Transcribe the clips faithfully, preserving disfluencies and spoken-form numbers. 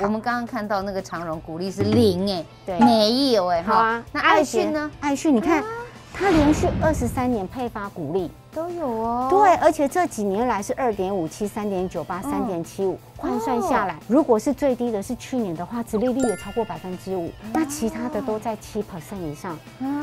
我们刚刚看到那个长荣股利是零哎，对，没有哎，好啊。那爱讯呢？爱讯你看，它连续二十三年配发股利都有哦。对，而且这几年来是二点五七、三点九八、三点七五，换算下来，如果是最低的是去年的话，殖利率也超过百分之五，那其他的都在七 percent 以上。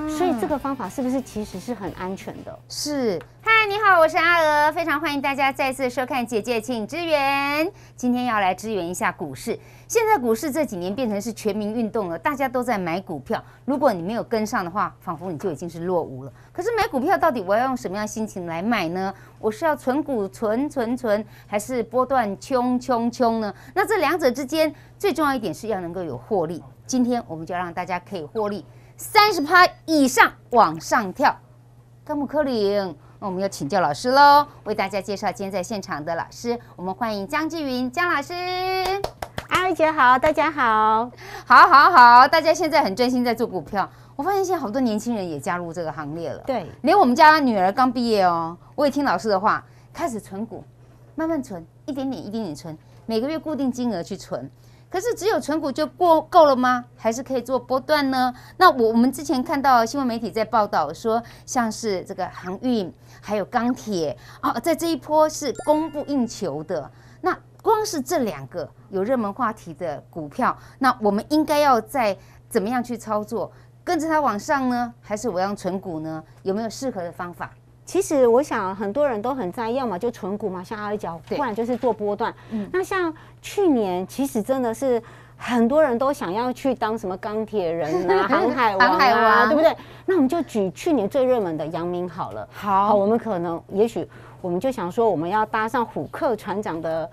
所以这个方法是不是其实是很安全的？是。 嗨，你好，我是阿娥，非常欢迎大家再次收看《姐姐请支援》。今天要来支援一下股市。现在股市这几年变成是全民运动了，大家都在买股票。如果你没有跟上的话，仿佛你就已经是落伍了。可是买股票到底我要用什么样的心情来买呢？我是要存股存存存，还是波段冲冲冲呢？那这两者之间最重要一点是要能够有获利。今天我们就要让大家可以获利三十趴以上往上跳。甘姆科林。 那我们要请教老师喽，为大家介绍今天在现场的老师，我们欢迎江志云江老师。阿姨姐好，大家好，好，好，好，大家现在很专心在做股票。我发现现在好多年轻人也加入这个行列了，对，连我们家女儿刚毕业哦，我也听老师的话，开始存股，慢慢存，一点点，一点点存，每个月固定金额去存。 可是只有存股就过够了吗？还是可以做波段呢？那我我们之前看到新闻媒体在报道说，像是这个航运还有钢铁啊，在这一波是供不应求的。那光是这两个有热门话题的股票，那我们应该要在怎么样去操作？跟着它往上呢，还是我要存股呢？有没有适合的方法？ 其实我想很多人都很在意，要么就存股嘛，像阿姨讲，不然就是做波段。嗯、那像去年，其实真的是很多人都想要去当什么钢铁人啊、航海王啊，海王对不对？那我们就举去年最热门的阳明好了。好，好，我们可能也许我们就想说，我们要搭上虎克船长的。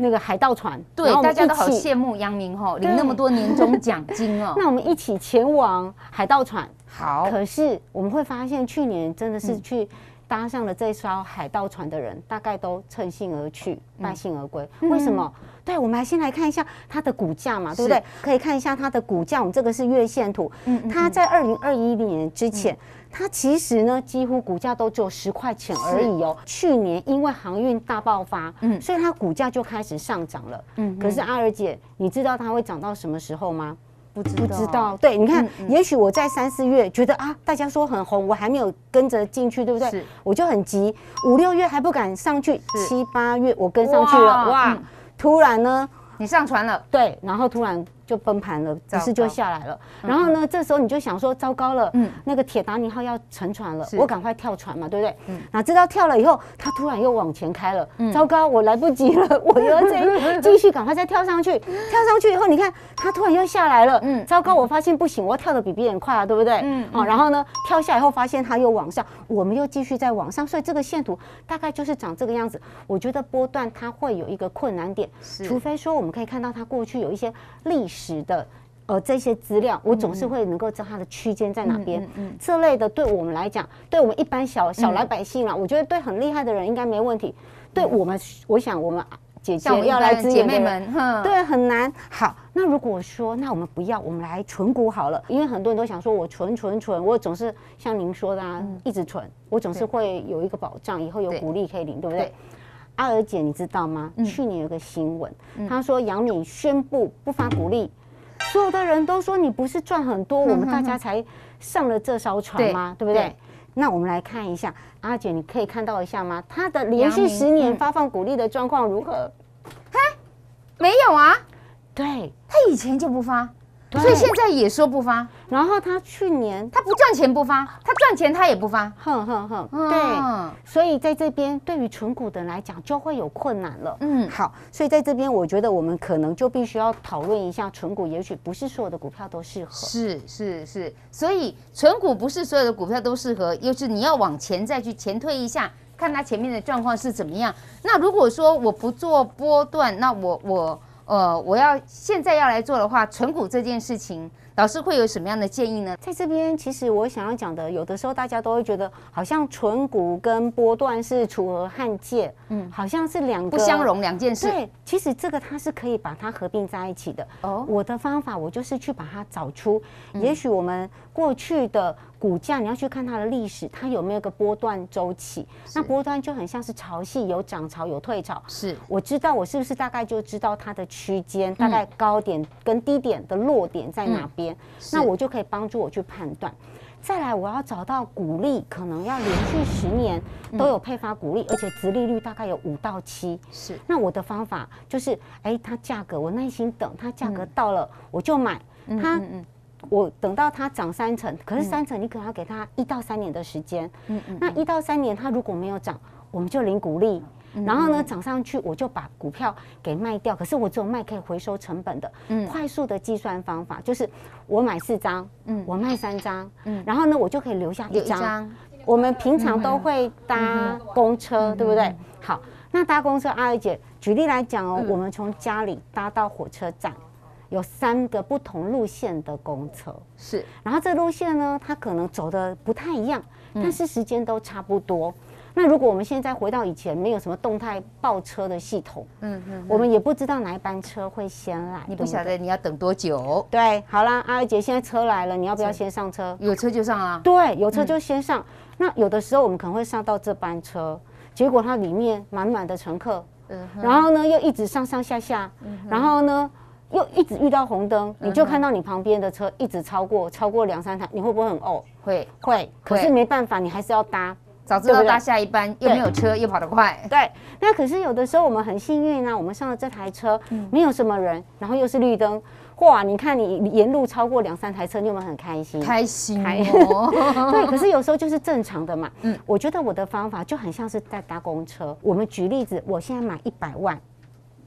那个海盗船，对，大家都好羡慕阳明吼，领那么多年终奖金哦。那我们一起前往海盗船。好，可是我们会发现，去年真的是去搭上了这艘海盗船的人，嗯、大概都乘兴而去，败兴而归。嗯、为什么？嗯、对，我们来先来看一下它的股价嘛，对不对？可以看一下它的股价，我们这个是月线图，嗯嗯嗯它在二零二一年之前。嗯 它其实呢，几乎股价都只有十块钱而已哦。去年因为航运大爆发，嗯，所以它股价就开始上涨了。嗯，可是阿儿姐，你知道它会涨到什么时候吗？不知道。不知道。对，你看，嗯嗯也许我在三四月觉得啊，大家说很红，我还没有跟着进去，对不对？我就很急，五六月还不敢上去，七八月我跟上去了，哇！哇嗯、突然呢，你上船了，对，然后突然。 就崩盘了，只是就下来了。然后呢，这时候你就想说，糟糕了，那个铁达尼号要沉船了，我赶快跳船嘛，对不对？哪知道跳了以后，它突然又往前开了，糟糕，我来不及了，我又要再继续赶快再跳上去。跳上去以后，你看它突然又下来了，糟糕，我发现不行，我要跳得比别人快啊，对不对？哦，然后呢，跳下以后发现它又往上，我们又继续再往上，所以这个线图大概就是长这个样子。我觉得波段它会有一个困难点，除非说我们可以看到它过去有一些历史。 实的，呃，这些资料我总是会能够知道它的区间在哪边，嗯嗯嗯、这类的对我们来讲，对我们一般小小老百姓啦，嗯、我觉得对很厉害的人应该没问题。对我们，嗯、我想我们姐姐要来支援的人，对很难。好，那如果说那我们不要，我们来存股好了，因为很多人都想说我存存存，我总是像您说的啊，嗯、一直存，我总是会有一个保障，以后有股利可以领， 对, 对不对？对 阿娥姐，你知道吗？嗯、去年有个新闻，她、嗯、说杨敏宣布不发股利，所有的人都说你不是赚很多，嗯、我们大家才上了这艘船吗？ 对, 对不对？对那我们来看一下，阿姐，你可以看到一下吗？她的连续十年发放股利的状况如何？嘿、嗯，没有啊，对，她以前就不发。 所以现在也说不发，然后他去年他不赚钱不发，他赚钱他也不发，哼哼哼，对，所以在这边对于存股的人来讲就会有困难了。嗯，好，所以在这边我觉得我们可能就必须要讨论一下存股，也许不是所有的股票都适合。是是是，所以存股不是所有的股票都适合，尤其你要往前再去前推一下，看它前面的状况是怎么样。那如果说我不做波段，那我我。 呃，我要现在要来做的话，存股这件事情，老师会有什么样的建议呢？在这边，其实我想要讲的，有的时候大家都会觉得好像存股跟波段是楚河汉界，嗯，好像是两个不相容两件事。对，其实这个它是可以把它合并在一起的。哦，我的方法我就是去把它找出，嗯、也许我们过去的。 股价你要去看它的历史，它有没有一个波段周期？那波段就很像是潮汐，有涨潮有退潮。是，我知道我是不是大概就知道它的区间，嗯、大概高点跟低点的落点在哪边？嗯、那我就可以帮助我去判断。再来，我要找到股利，可能要连续十年都有配发股利，嗯、而且殖利率大概有五到七。是，那我的方法就是，哎、欸，它价格我耐心等，它价格到了、嗯、我就买它。嗯嗯嗯 我等到它涨三成，可是三成你可能要给它一到三年的时间。嗯嗯。那一到三年它如果没有涨，我们就领股利。嗯、然后呢，涨上去我就把股票给卖掉。可是我只有卖可以回收成本的。嗯。快速的计算方法就是我买四张，嗯，我卖三张，嗯，然后呢我就可以留下一张。我们平常都会搭公车，嗯、对不对？好，那搭公车，阿姨姐举例来讲哦，嗯、我们从家里搭到火车站。 有三个不同路线的公车，是，然后这路线呢，它可能走的不太一样，但是时间都差不多。嗯、那如果我们现在回到以前，没有什么动态报车的系统，嗯嗯，嗯我们也不知道哪一班车会先来，你不晓得你要等多久。对，好啦，阿姨姐，现在车来了，你要不要先上车？有车就上啊。对，有车就先上。嗯、那有的时候我们可能会上到这班车，结果它里面满满的乘客，嗯、然后呢又一直上上下下，嗯、然后呢。 又一直遇到红灯，你就看到你旁边的车一直超过，超过两三台，你会不会很呕？会会，可是没办法，你还是要搭。早知道搭下一班，又没有车，又跑得快。对，那可是有的时候我们很幸运啊，我们上了这台车，没有什么人，然后又是绿灯，哇！你看你沿路超过两三台车，你有没有很开心？开心哦。对，可是有时候就是正常的嘛。嗯，我觉得我的方法就很像是在搭公车。我们举例子，我现在买一百万。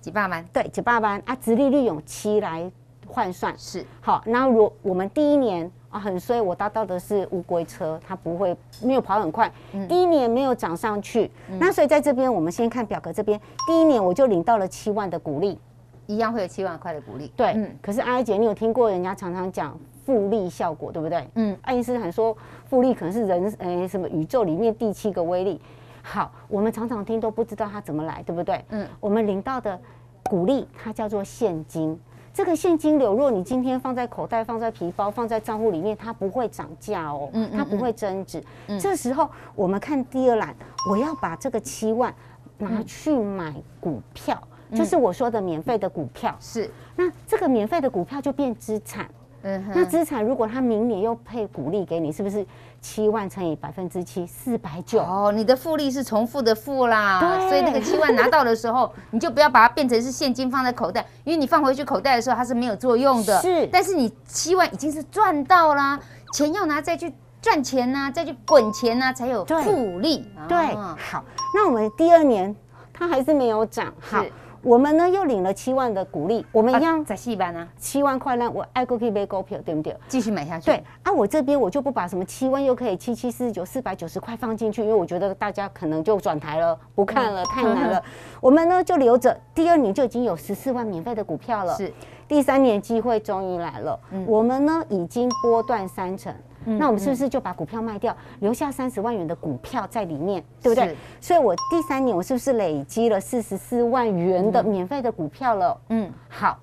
几百万？对，几百万啊！殖利率用七来换算是好。那如果我们第一年啊很衰，我搭到的是乌龟车，它不会没有跑很快，嗯、第一年没有涨上去。嗯、那所以在这边，我们先看表格这边，第一年我就领到了七万的股利，一样会有七万块的股利。对，嗯、可是阿姨姐，你有听过人家常常讲复利效果，对不对？嗯，爱因斯坦说复利可能是人诶、欸、什么宇宙里面第七个威力。 好，我们常常听都不知道它怎么来，对不对？嗯，我们领到的股利，它叫做现金。这个现金流，若你今天放在口袋、放在皮包、放在账户里面，它不会涨价哦，嗯嗯嗯它不会增值。嗯、这时候我们看第二栏，我要把这个七万拿去买股票，嗯、就是我说的免费的股票。是、嗯，那这个免费的股票就变资产。 嗯、那资产如果他明年又配股利给你，是不是七万乘以百分之七，四百九？哦，你的复利是重复的复啦，所以那个七万拿到的时候，你就不要把它变成是现金放在口袋，因为你放回去口袋的时候它是没有作用的。是，但是你七万已经是赚到啦，钱要拿再去赚钱呐、啊，再去滚钱呐、啊，才有复利。对，哦、对，好，那我们第二年它还是没有涨，好。 我们呢又领了七万的股利，我们一样在戏班啊，七万块呢，我爱过去买股票，对不对？继续买下去。对啊，我这边我就不把什么七万又可以七七四十九四百九十块放进去，因为我觉得大家可能就转台了，不看了，嗯、太难了。我们呢就留着，第二年就已经有十四万免费的股票了。是，第三年机会终于来了，嗯、我们呢已经波段三成。 那我们是不是就把股票卖掉，留下三十万元的股票在里面，对不对？所以，我第三年我是不是累积了四十四万元的免费的股票了？嗯，好，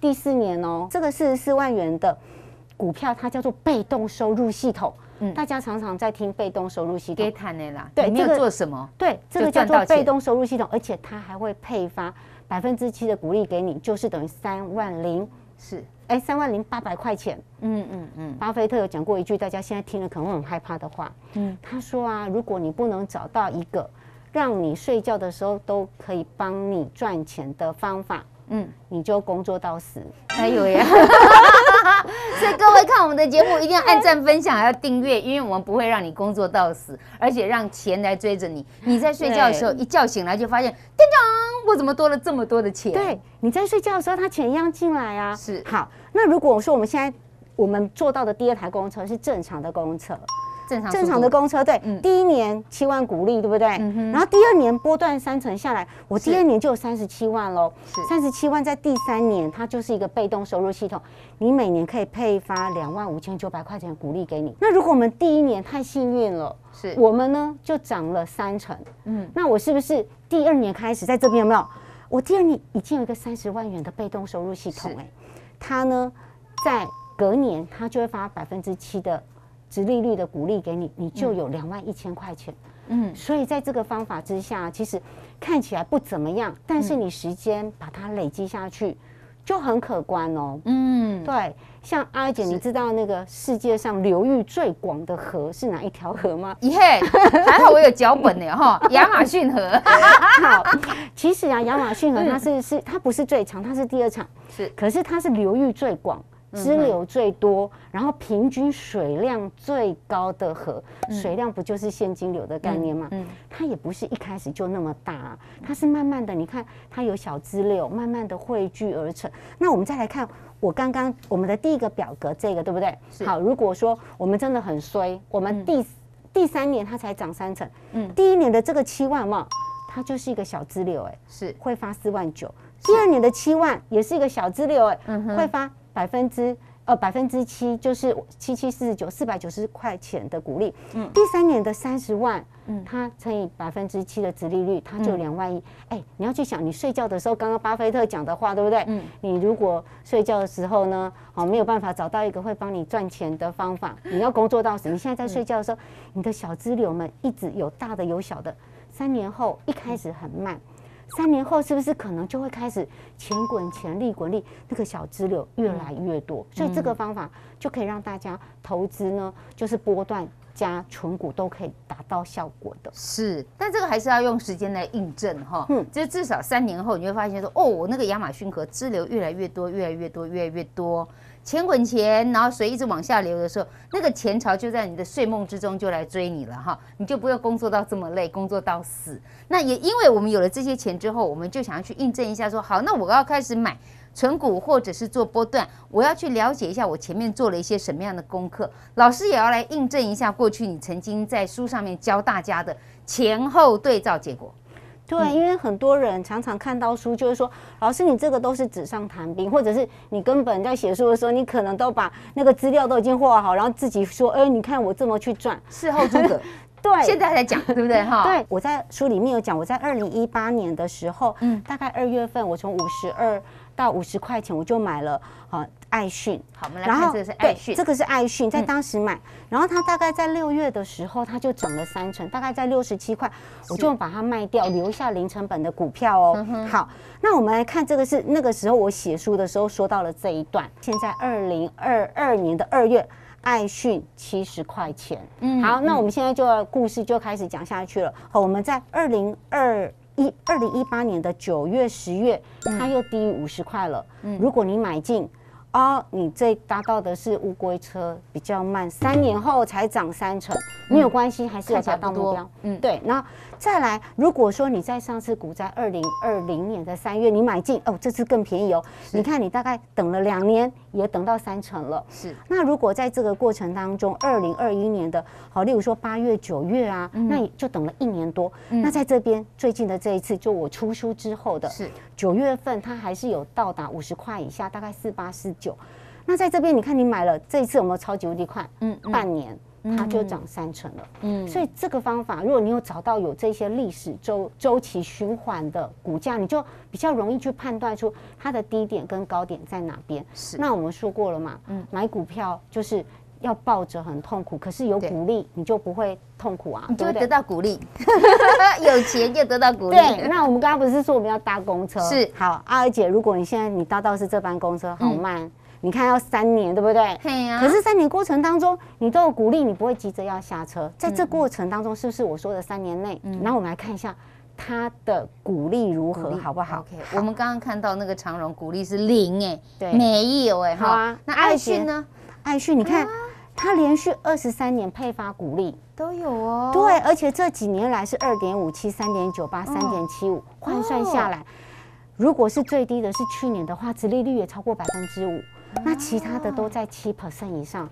第四年哦，这个四十四万元的股票它叫做被动收入系统，嗯，大家常常在听被动收入系统，给谈的啦，对，没有做什么，对，这个叫做被动收入系统，而且它还会配发百分之七的股利给你，就是等于三万零是。 哎，三万零八百块钱。嗯嗯嗯。嗯嗯巴菲特有讲过一句大家现在听了可能会很害怕的话。嗯。他说啊，如果你不能找到一个让你睡觉的时候都可以帮你赚钱的方法，嗯，你就工作到死。哎呦呀！所以各位看我们的节目一定要按赞、分享，还要订阅，因为我们不会让你工作到死，而且让钱来追着你。你在睡觉的时候一觉醒来就发现，叮咚。 我怎么多了这么多的钱？对，你在睡觉的时候，他钱一样进来啊。是。好，那如果说我们现在我们坐到的第二台公车是正常的公车，正常正常的公车，对，嗯、第一年七万股利，对不对？嗯、然后第二年波段三成下来，我第二年就有三十七万喽，三十七万在第三年它就是一个被动收入系统，你每年可以配发两万五千九百块钱的股利给你。那如果我们第一年太幸运了，是我们呢就涨了三成，嗯，那我是不是第二年开始在这边有没有？我第二年已经有一个三十万元的被动收入系统、欸，哎，它呢在隔年它就会发百分之七的殖利率的股利给你，你就有两万一千块钱。嗯，所以在这个方法之下，其实看起来不怎么样，但是你时间把它累积下去，就很可观哦。嗯，对，像阿姐，你知道那个世界上流域最广的河是哪一条河吗？耶，还好我有脚本呢哈，亚马逊河。好，其实啊，亚马逊河它是是它不是最长，它是第二长，是，可是它是流域最广。支流最多，然后平均水量最高的河，嗯、水量不就是现金流的概念吗？嗯嗯、它也不是一开始就那么大、啊，它是慢慢的，你看它有小支流，慢慢的汇聚而成。那我们再来看我刚刚我们的第一个表格，这个对不对？好，如果说我们真的很衰，我们第、嗯、第三年它才涨三成，嗯，第一年的这个七万嘛，它就是一个小支流、欸，哎，是会发四万九。第二年的七万也是一个小支流、欸，哎、嗯，会发。百分之呃百分之七就是七七四十九四百九十块钱的股利，嗯、第三年的三十万，嗯、它乘以百分之七的殖利率，它就两万一。哎、嗯欸，你要去想，你睡觉的时候，刚刚巴菲特讲的话，对不对？嗯、你如果睡觉的时候呢，哦，没有办法找到一个会帮你赚钱的方法，你要工作到死。你现在在睡觉的时候，嗯、你的小支流们一直有大的有小的，三年后一开始很慢。嗯三年后是不是可能就会开始钱滚钱利滚利，那个小支流越来越多，嗯、所以这个方法就可以让大家投资呢，就是波段加存股都可以达到效果的。是，但这个还是要用时间来印证哈。嗯，就是至少三年后你会发现说，哦，我那个亚马逊河支流越来越多，越来越多，越来越多。钱滚钱，然后水一直往下流的时候，那个钱潮就在你的睡梦之中就来追你了哈，你就不要工作到这么累，工作到死。那也因为我们有了这些钱之后，我们就想要去印证一下说，好，那我要开始买存股或者是做波段，我要去了解一下我前面做了一些什么样的功课。老师也要来印证一下过去你曾经在书上面教大家的前后对照结果。对，因为很多人常常看到书，就是说，老师你这个都是纸上谈兵，或者是你根本在写书的时候，你可能都把那个资料都已经画好，然后自己说，哎，你看我这么去赚，事后诸葛。对，现在才讲，对不对哈？对，我在书里面有讲，我在二零一八年的时候，嗯，大概二月份，我从五十二到五十块钱，我就买了啊。呃爱讯，好，我们来看这个是爱讯，这个是爱讯，在当时买，嗯、然后它大概在六月的时候，它就涨了三成，大概在六十七块，我就把它卖掉，留下零成本的股票哦。嗯、好，那我们来看这个是那个时候我写书的时候说到了这一段，现在二零二二年的二月，爱讯七十块钱。嗯，好，那我们现在就故事就开始讲下去了。好，我们在二零二。一二零一八年的九月、十月，它又低于五十块了。嗯、如果你买进，哦，你这搭到的是乌龟车，比较慢，三年后才涨三成，没有关系，还是有达到目标。嗯，对。那再来，如果说你在上次股灾二零二零年的三月你买进，哦，这次更便宜哦。你看，你大概等了两年，也等到三成了。是。那如果在这个过程当中，二零二一年的，好，例如说八月、九月啊，嗯、那你就等了一年多。嗯、那在这边最近的这一次，就我出书之后的，是九月份，它还是有到达五十块以下，大概四八四九。那在这边，你看你买了这一次有没有超级无敌快？嗯，半年它就涨三成了。嗯，所以这个方法，如果你有找到有这些历史周周期循环的股价，你就比较容易去判断出它的低点跟高点在哪边。是。那我们说过了嘛，嗯，买股票就是要抱着很痛苦，可是有鼓励你就不会痛苦啊，你就会得到鼓励，有钱就得到鼓励。对，那我们刚刚不是说我们要搭公车？是。好，阿尔姐，如果你现在你搭到是这班公车，好慢。嗯，你看要三年，对不对？对啊。可是三年过程当中，你都有鼓励，你不会急着要下车。在这过程当中，是不是我说的三年内？嗯。然后我们来看一下它的股利如何，好不好 ？OK。我们刚刚看到那个长荣股利是零，哎，对，没有哎，好啊。那爱讯呢？爱讯，你看它连续二十三年配发股利都有哦。对，而且这几年来是二点五七、三点九八、三点七五，换算下来，如果是最低的是去年的话，殖利率也超过百分之五。那其他的都在百分之七 以上。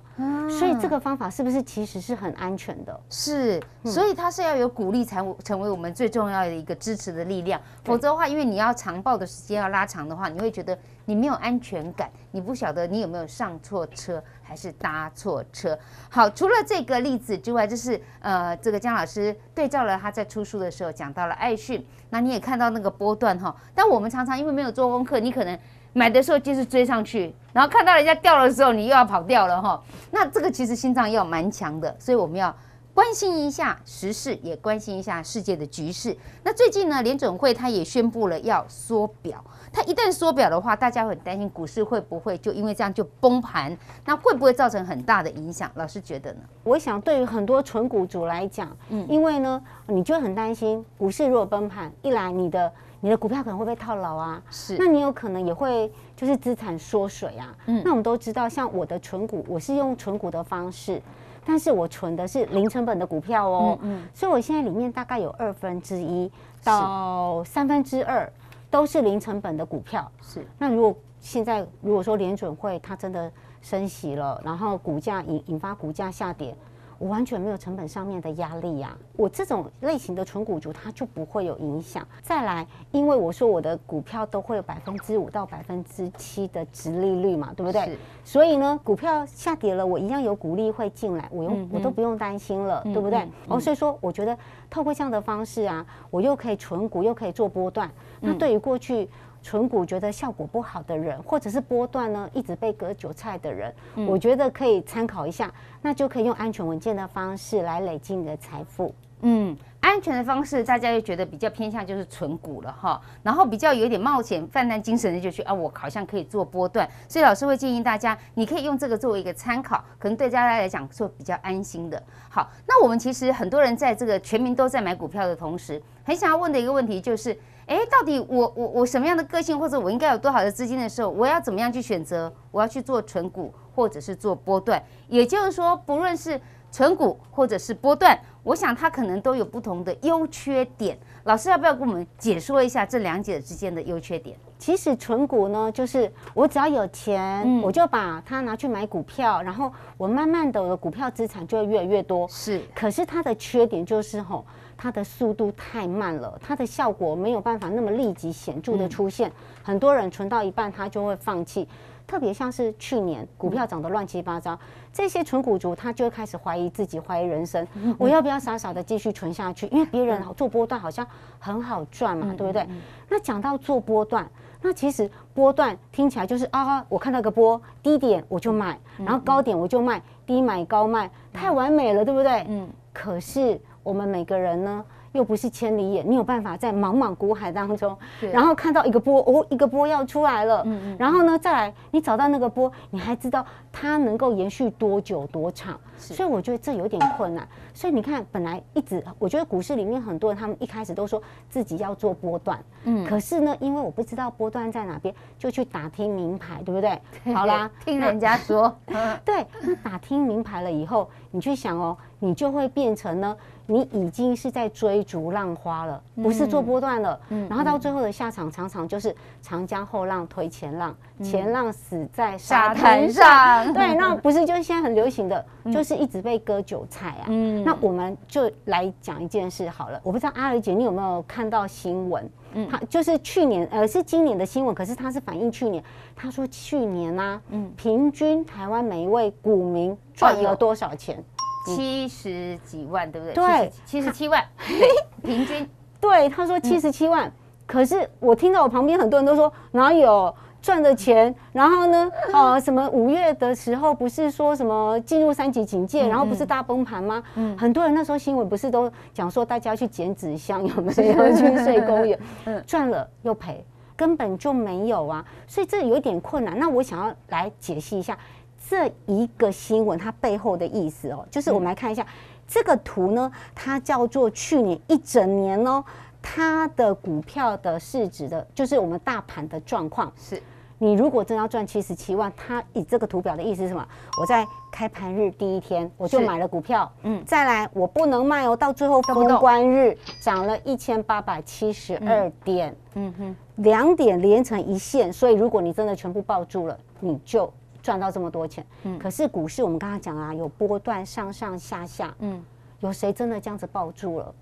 所以这个方法是不是其实是很安全的？是，所以它是要有鼓励才成为我们最重要的一个支持的力量。否则的话，因为你要长抱的时间要拉长的话，你会觉得你没有安全感，你不晓得你有没有上错车还是搭错车。好，除了这个例子之外，就是呃，这个江老师对照了他在出书的时候讲到了爱讯，那你也看到那个波段哈。但我们常常因为没有做功课，你可能买的时候就是追上去，然后看到人家掉的时候，你又要跑掉了哈。那这个其实心脏要蛮强的，所以我们要关心一下时事，也关心一下世界的局势。那最近呢，联准会他也宣布了要缩表，他一旦缩表的话，大家会很担心股市会不会就因为这样就崩盘，那会不会造成很大的影响？老师觉得呢？我想对于很多纯股族来讲，嗯，因为呢，你就很担心股市如果崩盘，一来你的你的股票可能会被套牢啊，是，那你有可能也会就是资产缩水啊。嗯，那我们都知道，像我的纯股，我是用纯股的方式。但是我存的是零成本的股票哦，嗯嗯，所以我现在里面大概有二分之一到三分之二都是零成本的股票。是，那如果现在如果说联准会它真的升息了，然后股价引引发股价下跌，我完全没有成本上面的压力呀、啊。我这种类型的纯股族它就不会有影响。再来，因为我说我的股票都会有百分之五到百分之七的殖利率嘛，对不对？所以呢，股票下跌了，我一样有股利会进来，我用、嗯、我都不用担心了，嗯、对不对？嗯嗯、哦，所以说我觉得透过这样的方式啊，我又可以存股，又可以做波段。嗯、那对于过去存股觉得效果不好的人，或者是波段呢一直被割韭菜的人，嗯、我觉得可以参考一下，那就可以用安全稳健的方式来累积你的财富。嗯，安全的方式大家就觉得比较偏向就是存股了哈，然后比较有点冒险泛滥精神的就去啊，我好像可以做波段，所以老师会建议大家，你可以用这个作为一个参考，可能对大家来讲是比较安心的。好，那我们其实很多人在这个全民都在买股票的同时，很想要问的一个问题就是。哎，到底我我我什么样的个性，或者我应该有多少的资金的时候，我要怎么样去选择？我要去做纯股，或者是做波段。也就是说，不论是纯股或者是波段，我想它可能都有不同的优缺点。老师要不要跟我们解说一下这两者之间的优缺点？其实纯股呢，就是我只要有钱，嗯、我就把它拿去买股票，然后我慢慢的我的股票资产就会越来越多。是，可是它的缺点就是吼。它的速度太慢了，它的效果没有办法那么立即显著的出现，嗯、很多人存到一半他就会放弃，特别像是去年股票涨得乱七八糟，嗯、这些存股族他就会开始怀疑自己，怀疑人生，嗯、我要不要傻傻的继续存下去？因为别人做波段好像很好赚嘛，嗯、对不对？嗯嗯嗯、那讲到做波段，那其实波段听起来就是啊，我看到个波，低点我就买，嗯、然后高点我就卖，低买高卖，太完美了，对不对？嗯，可是。我们每个人呢，又不是千里眼，你有办法在茫茫股海当中，然后看到一个波，哦，一个波要出来了，嗯嗯然后呢，再来你找到那个波，你还知道它能够延续多久多长，所以我觉得这有点困难。所以你看，本来一直我觉得股市里面很多人，他们一开始都说自己要做波段，嗯、可是呢，因为我不知道波段在哪边，就去打听名牌，对不对？对好啦，听人家说，对，那打听名牌了以后，你去想哦，你就会变成呢。你已经是在追逐浪花了，不是做波段了。嗯、然后到最后的下场，常常就是长江后浪推前浪，嗯、前浪死在沙滩上。对，那不是就是现在很流行的，嗯、就是一直被割韭菜啊。嗯、那我们就来讲一件事好了。我不知道阿儿姐你有没有看到新闻？嗯，他就是去年呃是今年的新闻，可是他是反映去年。他说去年啊，嗯、平均台湾每一位股民赚了多少钱？哦七十几万，对不对？对，七十七万，平均。对，他说七十七万，嗯、可是我听到我旁边很多人都说哪有赚的钱？然后呢，呃，什么五月的时候不是说什么进入三级警戒，嗯、然后不是大崩盘吗？嗯、很多人那时候新闻不是都讲说大家去捡纸箱，有没有去睡公园？嗯、赚了又赔，根本就没有啊，所以这有点困难。那我想要来解析一下。这一个新闻它背后的意思哦，就是我们来看一下这个图呢，它叫做去年一整年哦，它的股票的市值的，就是我们大盘的状况。是，你如果真要赚七十七万，它以这个图表的意思是什么？我在开盘日第一天我就买了股票，嗯，再来我不能卖哦，到最后封关日涨了一千八百七十二点，嗯哼，两点连成一线，所以如果你真的全部抱住了，你就。赚到这么多钱。嗯，可是股市我们刚刚讲啊，有波段上上下下，嗯，有谁真的这样子抱住了？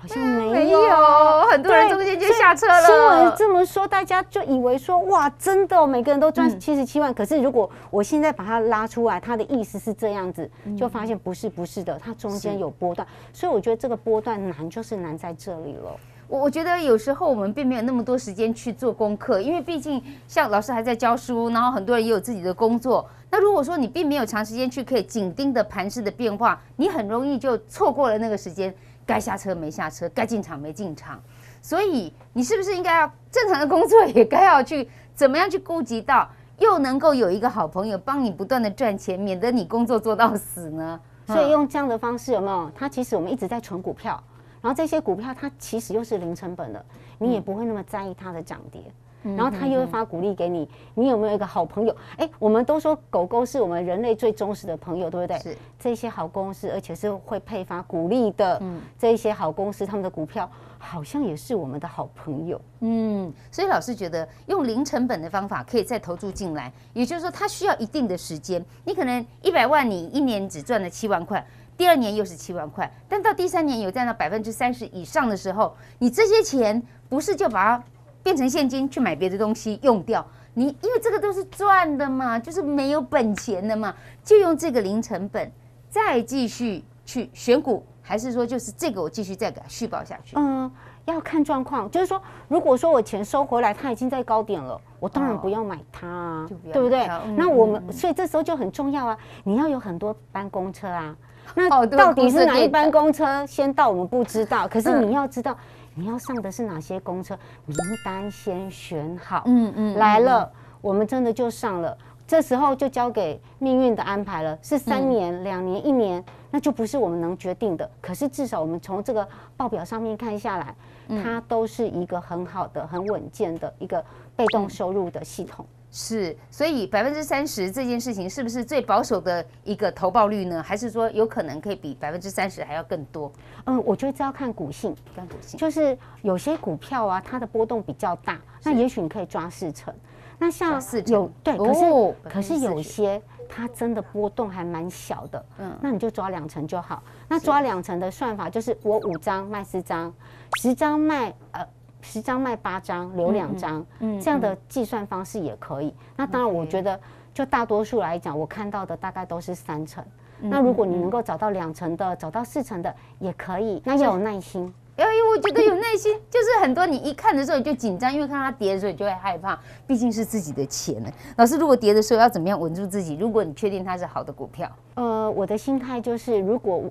好像没有，嗯、很多人中间就下车了。新闻这么说，大家就以为说哇，真的、哦，每个人都赚七十七万。嗯、可是如果我现在把它拉出来，它的意思是这样子，嗯、就发现不是不是的，它中间有波段。所以我觉得这个波段难，就是难在这里了。 我我觉得有时候我们并没有那么多时间去做功课，因为毕竟像老师还在教书，然后很多人也有自己的工作。那如果说你并没有长时间去可以紧盯的盘势的变化，你很容易就错过了那个时间，该下车没下车，该进场没进场。所以你是不是应该要正常的工作也该要去怎么样去顾及到，又能够有一个好朋友帮你不断的赚钱，免得你工作做到死呢？嗯、所以用这样的方式有没有？它其实我们一直在存股票。 然后这些股票它其实又是零成本的，你也不会那么在意它的涨跌，嗯、然后它又会发股利给你。你有没有一个好朋友？哎，我们都说狗狗是我们人类最忠实的朋友，对不对？是。这些好公司，而且是会配发股利的，嗯、这些好公司他们的股票好像也是我们的好朋友。嗯，所以老师觉得用零成本的方法可以再投注进来，也就是说它需要一定的时间。你可能一百万，你一年只赚了七万块。 第二年又是七万块，但到第三年有占到百分之三十以上的时候，你这些钱不是就把它变成现金去买别的东西用掉？你因为这个都是赚的嘛，就是没有本钱的嘛，就用这个零成本再继续去选股，还是说就是这个我继续再给它续报下去？嗯，要看状况，就是说，如果说我钱收回来，它已经在高点了。 我当然不要买它、啊，哦、对不对？嗯、那我们所以这时候就很重要啊！你要有很多班公车啊，那到底是哪一班公车先到我们不知道，可是你要知道、嗯、你要上的是哪些公车，名单先选好。嗯嗯，嗯来了，嗯、我们真的就上了，这时候就交给命运的安排了，是三年、嗯、两年、一年，那就不是我们能决定的。可是至少我们从这个报表上面看下来，嗯、它都是一个很好的、很稳健的一个。 被动收入的系统、嗯、是，所以百分之三十这件事情是不是最保守的一个投报率呢？还是说有可能可以比百分之三十还要更多？嗯，我觉得这要看股性，看股性，就是有些股票啊，它的波动比较大，那也许你可以抓四成。那像有对，可是、哦、可是有些它真的波动还蛮小的，嗯，那你就抓两成就好。那抓两成的算法就是我五张卖四张，十张卖呃。 十张卖八张，留两张，嗯嗯、这样的计算方式也可以。嗯、那当然，我觉得就大多数来讲，我看到的大概都是三成。嗯、那如果你能够找到两成的，找到四成的也可以，那要有耐心。 哎，我觉得有耐心，就是很多你一看的时候你就紧张，因为看它跌的时候你就会害怕，毕竟是自己的钱呢。老师，如果跌的时候要怎么样稳住自己？如果你确定它是好的股票，呃，我的心态就是，如果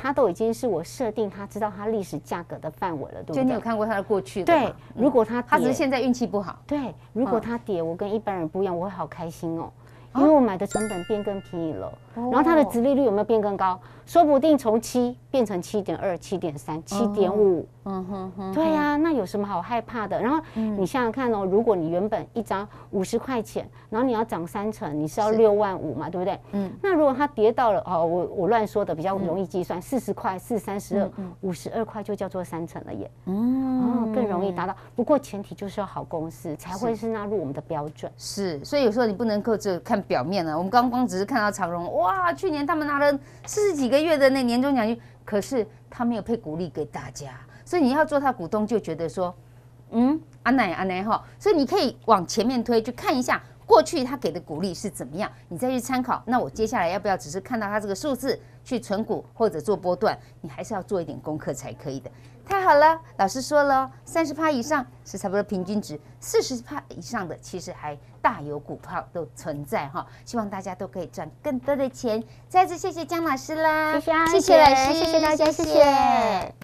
它都已经是我设定，它知道它历史价格的范围了，对不对？就你有看过它的过去的。对，如果它它只是现在运气不好。对，如果它跌，我跟一般人不一样，我会好开心哦，因为我买的成本变更便宜了。然后它的殖利率有没有变更高？说不定从七变成七点二、七点三、七点五。嗯哼哼。对呀，那有什么好害怕的？然后你想想看哦，如果你原本一张五十块钱，然后你要涨三成，你是要六万五嘛，对不对？嗯。那如果它跌到了哦，我我乱说的，比较容易计算，四十块、四三十二、五十二块就叫做三成了耶。嗯。哦，更容易达到。不过前提就是要好公司才会是纳入我们的标准。是，所以有时候你不能够只看表面了。我们刚刚只是看到长荣，哇，去年他们拿了四十几个月的那年终奖金，可是他没有配股利给大家。 所以你要做他股东，就觉得说，嗯，安奶安奶哈，所以你可以往前面推，去看一下过去他给的股利是怎么样，你再去参考。那我接下来要不要只是看到他这个数字去存股或者做波段？你还是要做一点功课才可以的。太好了，老师说了，三十趴以上是差不多平均值，四十趴以上的其实还大有股票都存在哈。希望大家都可以赚更多的钱。再次谢谢江老师啦，谢谢老师，谢谢大家，谢谢。